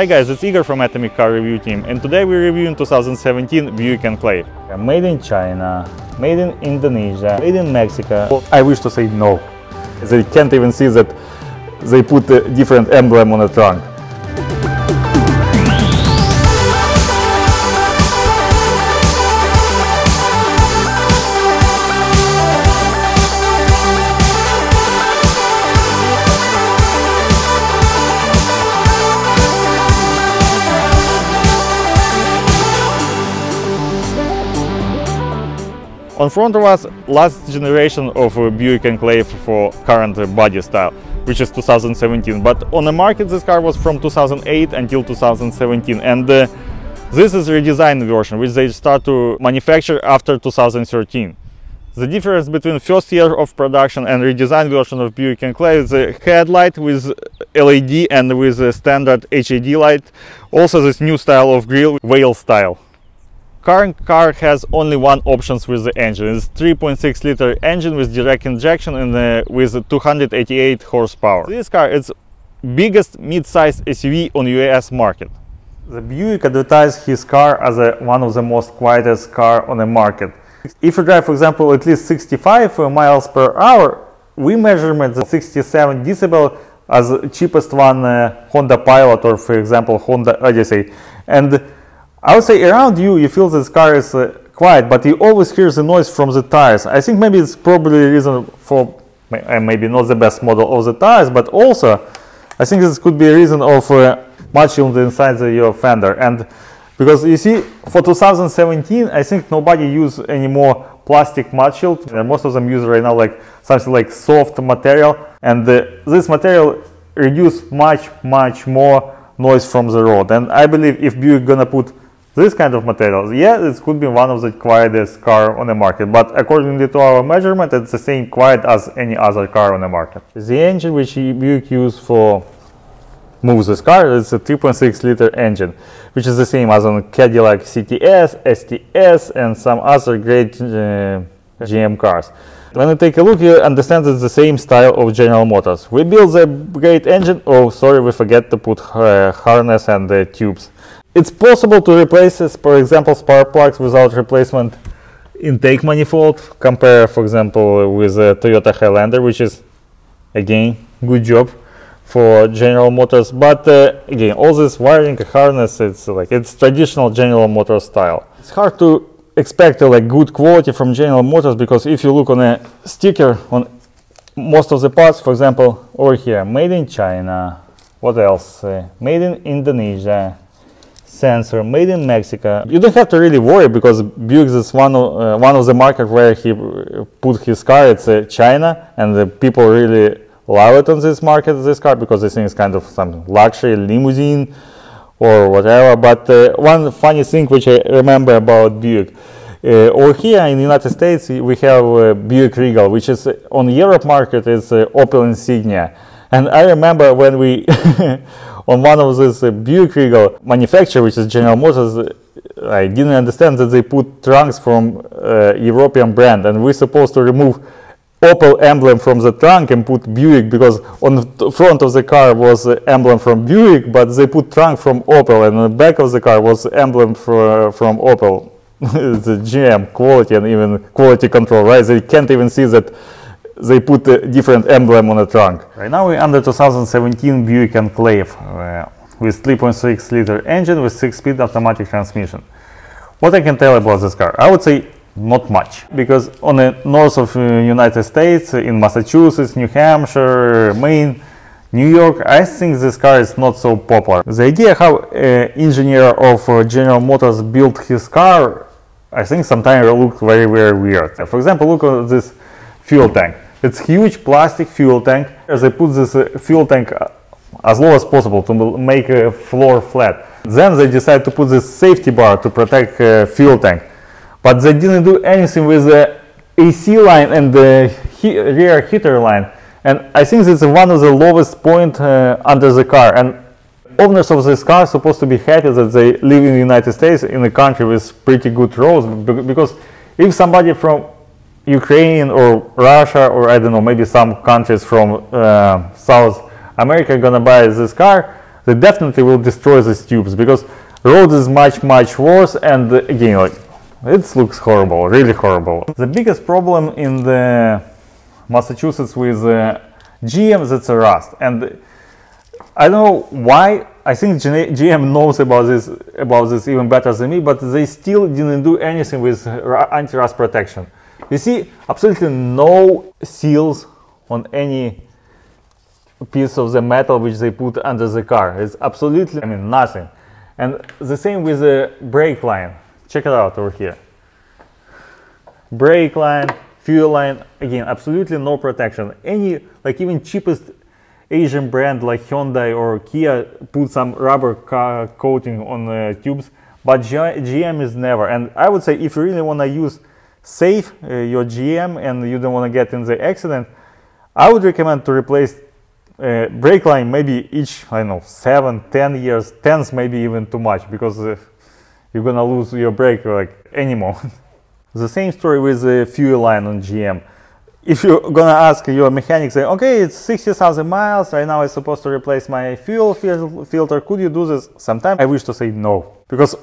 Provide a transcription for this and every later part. Hi guys, it's Igor from Atomic Car Review Team, and today we're reviewing 2017 Buick Enclave. Made in China, made in Indonesia, made in Mexico. Well, I wish to say no. They can't even see that they put a different emblem on the trunk. On front of us, last generation of Buick Enclave for current body style, which is 2017. But on the market, this car was from 2008 until 2017, and this is a redesigned version, which they start to manufacture after 2013. The difference between first year of production and redesigned version of Buick Enclave is a headlight with LED and with a standard HED light. Also, this new style of grille, whale style. Current car has only one option with the engine. It's 3.6 liter engine with direct injection and with 288 horsepower. This car is biggest mid-size SUV on US market. The Buick advertised his car as one of the most quietest car on the market. If you drive, for example, at least 65 miles per hour, we measured the 67 decibel as the cheapest one, Honda Pilot or, for example, Honda Odyssey. And I would say around you feel this car is quiet, but you always hear the noise from the tires. I think maybe it's probably the reason for maybe not the best model of the tires, but also I think this could be a reason of much on the inside of your fender. And because you see, for 2017, I think nobody use any more plastic mud shield. Most of them use right now like something like soft material, and this material reduce much more noise from the road. And I believe if Buick gonna put this kind of materials, yeah, this could be one of the quietest car on the market, but according to our measurement, it's the same quiet as any other car on the market. The engine which Buick use for move this car is a 3.6 liter engine, which is the same as on Cadillac CTS, STS, and some other great GM cars. When you take a look, you understand it's the same style of General Motors. We built the great engine. Oh, sorry, we forget to put harness and the tubes. It's possible to replace, for example, spark plugs without replacement intake manifold. Compare, for example, with the Toyota Highlander, which is, again, good job for General Motors. But again, all this wiring harness, it's traditional General Motors style. It's hard to expect like good quality from General Motors, because if you look on a sticker on most of the parts, for example, over here, made in China. What else? Made in Indonesia. Sensor made in Mexico. You don't have to really worry, because Buick is one of the market where he put his car. It's China, and the people really love it on this market, this car, because they think it's kind of some luxury limousine or whatever. But one funny thing which I remember about Buick, or here in the United States we have Buick Regal, which is on the Europe market is Opel Insignia. And I remember when we on one of this Buick Regal manufacturer, which is General Motors, I didn't understand that they put trunks from European brand, and we're supposed to remove Opel emblem from the trunk and put Buick, because on the front of the car was the emblem from Buick, but they put trunk from Opel, and on the back of the car was emblem from Opel. The GM quality and even quality control, right? They can't even see that they put a different emblem on the trunk. Right now we're under 2017 Buick Enclave with 3.6 liter engine with 6-speed automatic transmission. What I can tell about this car? I would say not much, because on the north of United States, in Massachusetts, New Hampshire, Maine, New York, I think this car is not so popular. The idea how engineer of General Motors built his car, I think sometimes looked very weird. For example, look at this fuel tank. It's huge plastic fuel tank. They put this fuel tank as low as possible to make a floor flat. Then they decide to put this safety bar to protect fuel tank. But they didn't do anything with the AC line and the rear heater line. And I think this is one of the lowest point under the car. And owners of this car are supposed to be happy that they live in the United States, in a country with pretty good roads. Because if somebody from Ukraine or Russia, or I don't know, maybe some countries from South America gonna buy this car, they definitely will destroy these tubes, because road is much worse, and again, like, it looks horrible, really horrible. The biggest problem in the Massachusetts with GM, that's a rust, and I don't know why. I think GM knows about this even better than me, but they still didn't do anything with anti-rust protection. You see absolutely no seals on any piece of the metal which they put under the car. It's absolutely, I mean, nothing. And the same with the brake line. Check it out over here. Brake line, fuel line, again, absolutely no protection. Any, like, even cheapest Asian brand like Hyundai or Kia put some rubber coating on the tubes, but GM is never. And I would say, if you really want to use safe your GM and you don't want to get in the accident, I would recommend to replace brake line maybe each, I don't know, 7-10 years. 10's maybe even too much, because you're gonna lose your brake like any moment. The same story with the fuel line on GM. If you're gonna ask your mechanic, say, okay, it's 60,000 miles, right now I'm supposed to replace my fuel filter, could you do this? Sometimes I wish to say no, because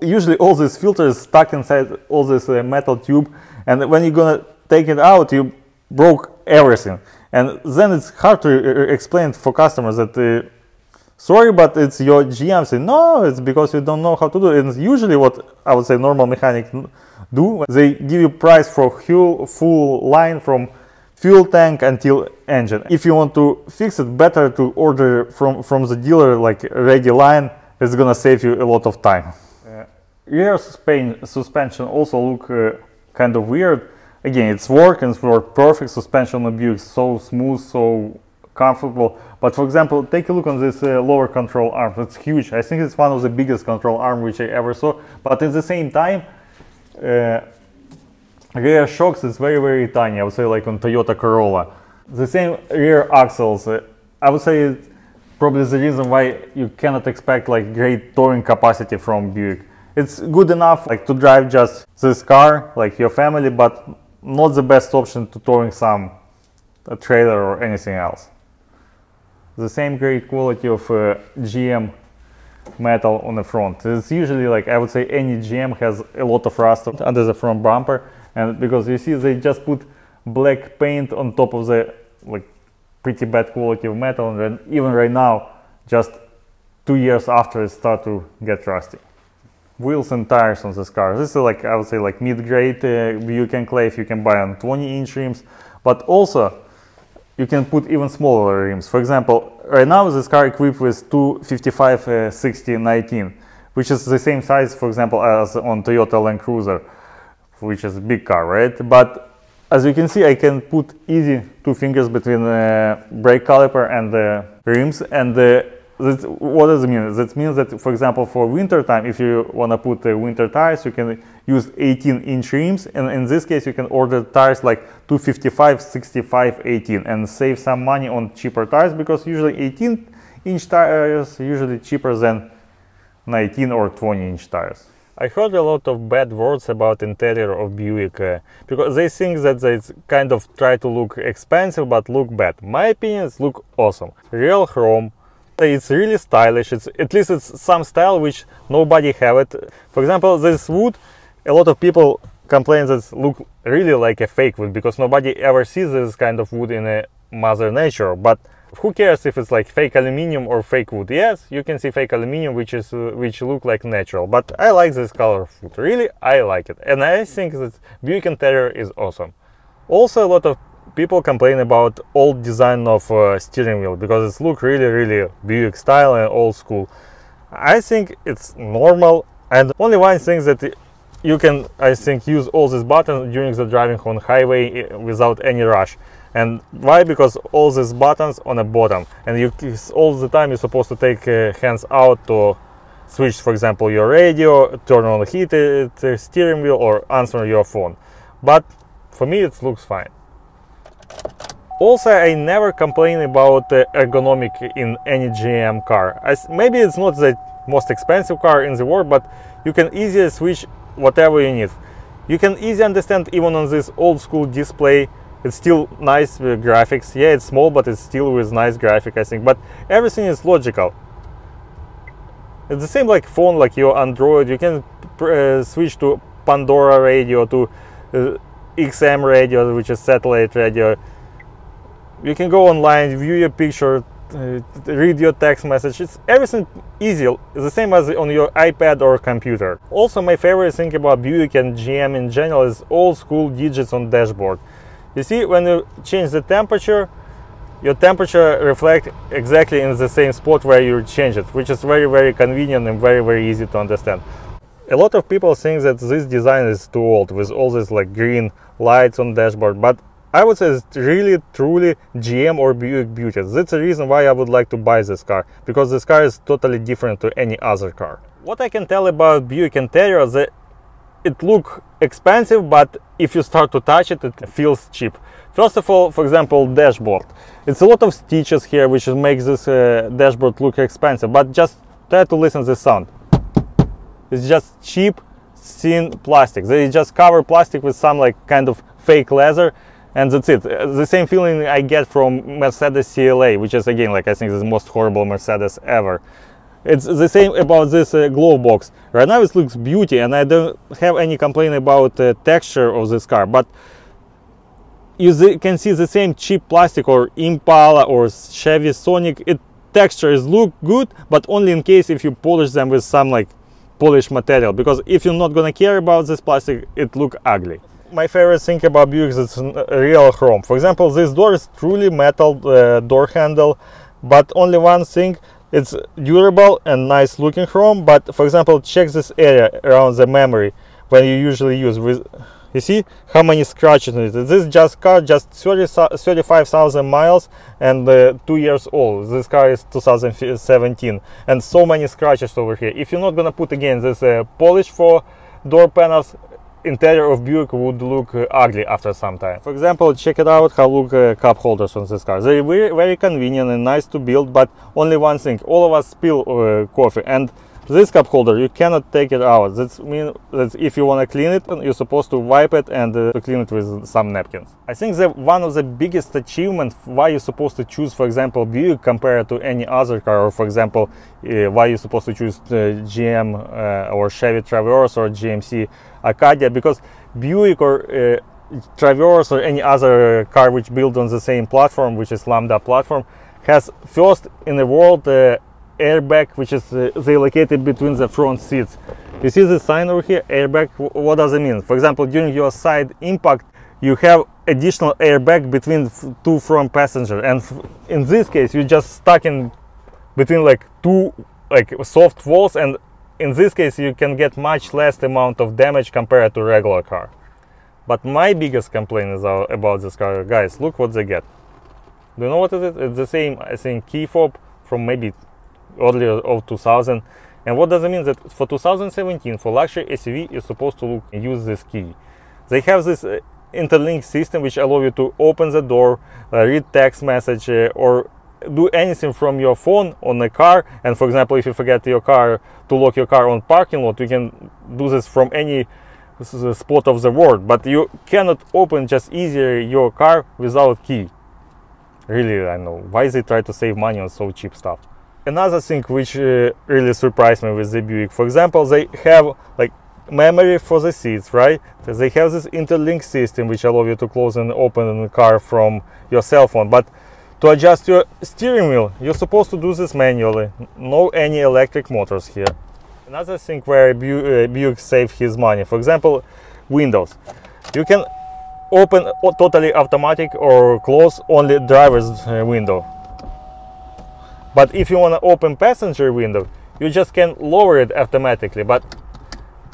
usually all these filters stuck inside all this metal tube, and when you're gonna take it out, you broke everything. And then it's hard to explain for customers that, sorry, but it's your GM. Say, no, it's because you don't know how to do it. And usually what I would say normal mechanics do, they give you price for full line from fuel tank until engine. If you want to fix it, better to order from the dealer like ready line. It's gonna save you a lot of time. Rear suspension also look kind of weird. Again, it's working, it's worked perfect. Suspension on Buick, so smooth, so comfortable. But for example, take a look on this lower control arm. It's huge. I think it's one of the biggest control arm which I ever saw. But at the same time, rear shocks is very tiny. I would say, like on Toyota Corolla. The same rear axles. I would say it's probably the reason why you cannot expect like great towing capacity from Buick. It's good enough like to drive just this car, like your family, but not the best option to towing a trailer or anything else. The same great quality of GM metal on the front. It's usually, like, I would say any GM has a lot of rust under the front bumper, and because you see they just put black paint on top of the like pretty bad quality of metal, and then even right now, just 2 years after, it starts to get rusty. Wheels and tires on this car. This is like, I would say, like mid-grade Buick Enclave. You can buy on 20-inch rims, but also you can put even smaller rims. For example, right now this car equipped with 255/60/19, which is the same size, for example, as on Toyota Land Cruiser, which is a big car, right? But as you can see, I can put easy 2 fingers between the brake caliper and the rims. And what does it mean? That means that, for example, for winter time, if you want to put winter tires, you can use 18-inch rims, and in this case you can order tires like 255/65/18 and save some money on cheaper tires, because usually 18-inch tires usually cheaper than 19 or 20-inch tires. I heard a lot of bad words about interior of Buick because they think that they kind of try to look expensive but look bad. My opinions look awesome. Real chrome. It's really stylish. It's at least it's some style which nobody have it. For example, this wood. A lot of people complain that look really like a fake wood, because nobody ever sees this kind of wood in a mother nature. But who cares if it's like fake aluminium or fake wood? Yes, you can see fake aluminium which look like natural, but I like this color of wood. Really, I like it, and I think that Buick interior is awesome. Also, a lot of people complain about old design of steering wheel, because it looks really Buick style and old school. I think it's normal, and only one thing that you can, I think, use all these buttons during the driving on highway without any rush. And why? Because all these buttons on the bottom, and you all the time you're supposed to take hands out to switch, for example, your radio, turn on the heated steering wheel, or answer your phone. But for me, it looks fine. Also, I never complain about ergonomic in any GM car. Maybe it's not the most expensive car in the world, but you can easily switch whatever you need. You can easily understand even on this old school display. It's still nice graphics. Yeah, it's small, but it's still with nice graphic, I think. But everything is logical. It's the same like phone, like your Android. You can switch to Pandora radio, to XM radio, which is satellite radio. You can go online, view your picture, read your text message. It's everything easy, the same as on your iPad or computer. Also, my favorite thing about Buick and GM in general is old school digits on dashboard. You see, when you change the temperature, your temperature reflects exactly in the same spot where you change it, which is very, very convenient and very, very easy to understand. A lot of people think that this design is too old with all these like green lights on dashboard, but I would say it's really, truly GM or Buick beauty. That's the reason why I would like to buy this car, because this car is totally different to any other car. What I can tell about Buick interior is that it looks expensive, but if you start to touch it, it feels cheap. First of all, for example, dashboard. It's a lot of stitches here, which makes this dashboard look expensive, but just try to listen to the sound. It's just cheap, thin plastic. They just cover plastic with some like kind of fake leather. And that's it. The same feeling I get from Mercedes CLA, which is again, like I think, the most horrible Mercedes ever. It's the same about this glove box. Right now it looks beauty, and I don't have any complaint about the texture of this car, but you can see the same cheap plastic or Impala or Chevy Sonic. It textures look good, but only in case if you polish them with some like polished material, because if you're not gonna care about this plastic, it looks ugly. My favorite thing about Buick is it's real chrome. For example, this door is truly metal door handle, but only one thing, it's durable and nice looking chrome. But for example, check this area around the memory when you usually use with, you see how many scratches it is. This just car just 35,000 miles and 2 years old. This car is 2017 and so many scratches over here. If you're not gonna put again this polish for door panels, interior of Buick would look ugly after some time. For example, check it out how look cup holders on this car. They're very, very convenient and nice to build, but only one thing, all of us spill coffee, and this cup holder you cannot take it out. That means that if you want to clean it, you're supposed to wipe it and clean it with some napkins. I think that one of the biggest achievements why you're supposed to choose, for example, Buick compared to any other car, or for example why you're supposed to choose GM or Chevy Traverse or GMC Acadia, because Buick or Traverse or any other car which built on the same platform, which is Lambda platform, has first in the world airbag, which is they located between the front seats. You see the sign over here, airbag. What does it mean? For example, during your side impact, you have additional airbag between two front passengers, and in this case, you're just stuck in between like two like soft walls, and in this case, you can get much less amount of damage compared to regular car. But my biggest complaint is about this car, guys. Look what they get. Do you know what it is? It's the same, I think, key fob from maybe earlier of 2000. And what does it mean? That for 2017 for luxury SUV is supposed to use this key. They have this IntelliLink system which allows you to open the door, read text message, or do anything from your phone on the car. And for example, if you forget your car to lock your car on parking lot, you can do this from any spot of the world, but you cannot open just easier your car without key. Really, I don't know why they try to save money on so cheap stuff. Another thing which really surprised me with the Buick, for example, they have like memory for the seats, right? They have this IntelliLink system which allows you to close and open the car from your cell phone, but to adjust your steering wheel, you're supposed to do this manually. No any electric motors here. Another thing where Buick saved his money, for example, windows. You can open totally automatic or close only driver's window. But if you want to open passenger window, you just can lower it automatically, but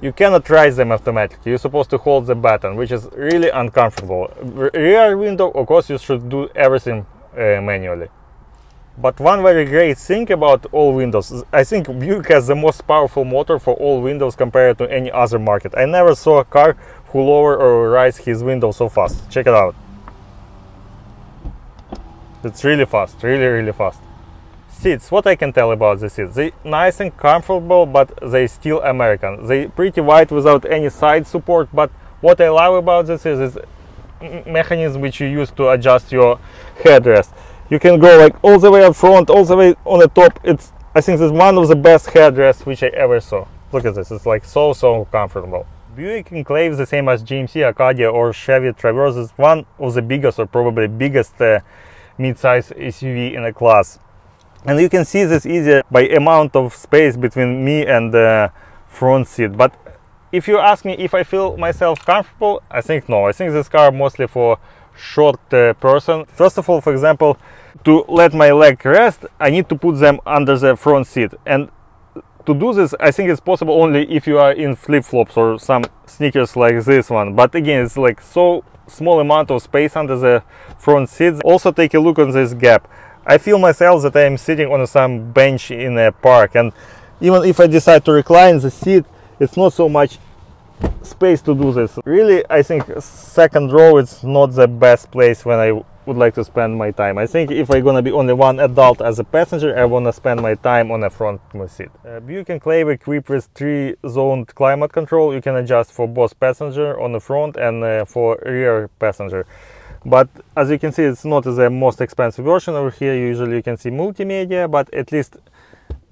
you cannot raise them automatically. You're supposed to hold the button, which is really uncomfortable. Rear window, of course, you should do everything manually. But one very great thing about all windows, I think Buick has the most powerful motor for all windows compared to any other market. I never saw a car who lower or rise his window so fast. Check it out. It's really fast, really fast. Seats, what I can tell about the seats, they're nice and comfortable, but they're still American. They're pretty wide without any side support, but what I love about this is this mechanism which you use to adjust your headrest. You can go like all the way up front, all the way on the top. It's I think this is one of the best headrests which I ever saw. Look at this, it's like so comfortable. Buick Enclave, the same as GMC Acadia or Chevy Traverse, is one of the biggest or probably biggest mid-size SUV in the class. And you can see this easier by amount of space between me and the front seat. But if you ask me if I feel myself comfortable, I think no. I think this car mostly for short person. First of all, for example, to let my leg rest, I need to put them under the front seat. And to do this, I think it's possible only if you are in flip-flops or some sneakers like this one. But again, it's like so small amount of space under the front seat. Also take a look on this gap. I feel myself that I am sitting on some bench in a park, and even if I decide to recline the seat, it's not so much space to do this. Really, I think second row is not the best place when I would like to spend my time. I think if I'm gonna be only one adult as a passenger, I wanna spend my time on the front seat. Buick Enclave equipped with 3-zoned climate control. You can adjust for both passenger on the front and for rear passenger. But as you can see, it's not the most expensive version. Over here usually you can see multimedia, but at least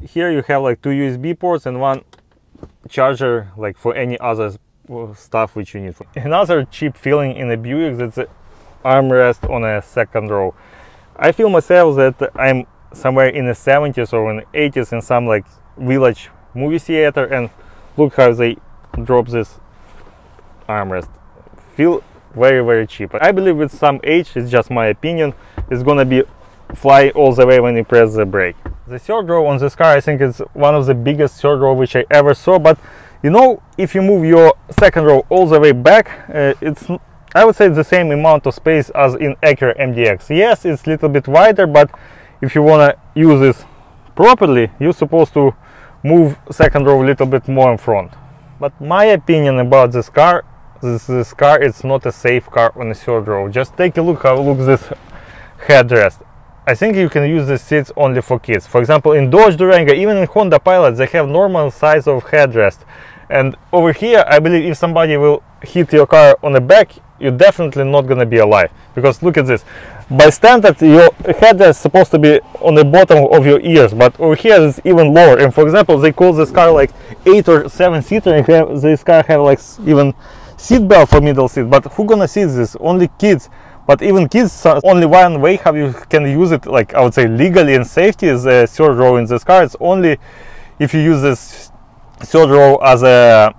here you have like 2 USB ports and one charger like for any other stuff which you need. Another cheap feeling in a Buick, that's the armrest on a second row. I feel myself that I'm somewhere in the 70s or in the 80s in some like village movie theater, and look how they drop this armrest. Feel very cheap. I believe with some age, it's just my opinion, it's gonna be fly all the way when you press the brake. The third row on this car, I think it's one of the biggest third row which I ever saw. But you know, if you move your second row all the way back, it's, I would say, the same amount of space as in Acura MDX. Yes, it's a little bit wider, but if you wanna use this properly, you're supposed to move second row a little bit more in front. But my opinion about this car, this car, it's not a safe car on the third row. Just take a look how looks this headrest. I think you can use these seats only for kids. For example, in Dodge Durango, even in Honda Pilot, they have normal size of headrest. And over here, I believe if somebody will hit your car on the back, you're definitely not gonna be alive. Because look at this. By standard, your headrest is supposed to be on the bottom of your ears, but over here it's even lower. And for example, they call this car like 8 or 7 seater, and this car have like even seatbelt for middle seat, but who gonna see this? Only kids. But even kids, only one way how you can use it, like I would say legally and safety, is a third row in this car. It's only if you use this third row as a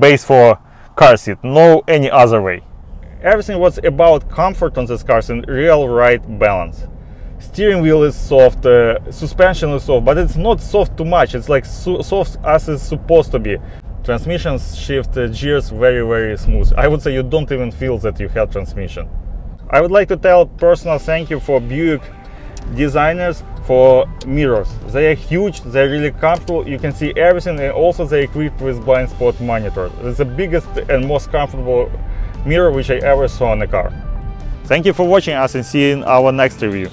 base for car seat, no any other way. Everything was about comfort on this car and real right balance. Steering wheel is soft, suspension is soft, but it's not soft too much. It's like soft as it's supposed to be. Transmissions shift gears very smooth. I would say you don't even feel that you have transmission. I would like to tell personal thank you for Buick designers for mirrors. They are huge, they're really comfortable, you can see everything, and also they're equipped with blind spot monitor. It's the biggest and most comfortable mirror which I ever saw in a car. Thank you for watching us and see you in our next review.